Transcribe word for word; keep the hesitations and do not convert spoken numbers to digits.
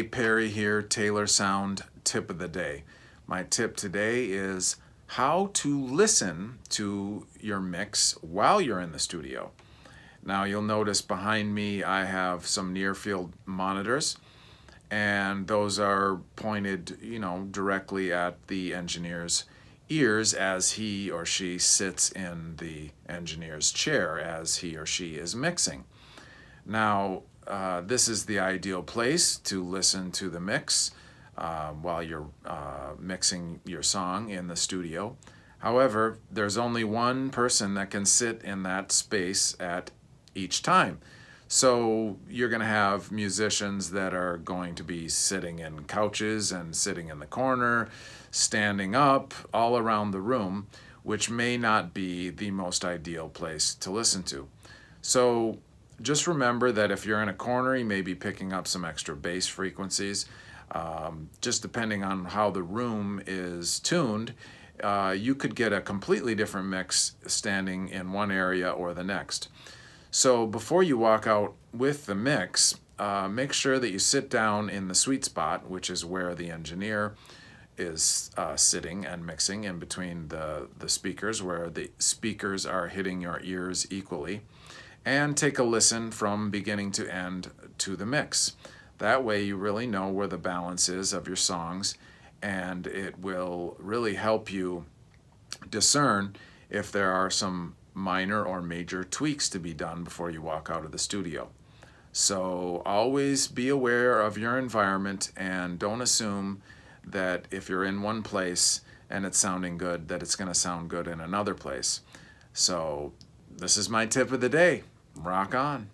Jay Perry here, Taylor Sound Tip of the Day. My tip today is how to listen to your mix while you're in the studio. Now you'll notice behind me I have some near field monitors, and those are pointed, you know, directly at the engineer's ears as he or she sits in the engineer's chair as he or she is mixing. Now uh, this is the ideal place to listen to the mix uh, while you're uh, mixing your song in the studio. However, there's only one person that can sit in that space at each time. So you're going to have musicians that are going to be sitting in couches and sitting in the corner, standing up all around the room, which may not be the most ideal place to listen to. So just remember that if you're in a corner, you may be picking up some extra bass frequencies. Um, just depending on how the room is tuned, uh, you could get a completely different mix standing in one area or the next. So before you walk out with the mix, uh, make sure that you sit down in the sweet spot, which is where the engineer is uh, sitting and mixing, in between the, the speakers, where the speakers are hitting your ears equally, and take a listen from beginning to end to the mix. That way you really know where the balance is of your songs, and it will really help you discern if there are some minor or major tweaks to be done before you walk out of the studio. So always be aware of your environment, and don't assume that if you're in one place and it's sounding good, that it's going to sound good in another place. So this is my tip of the day. Rock on.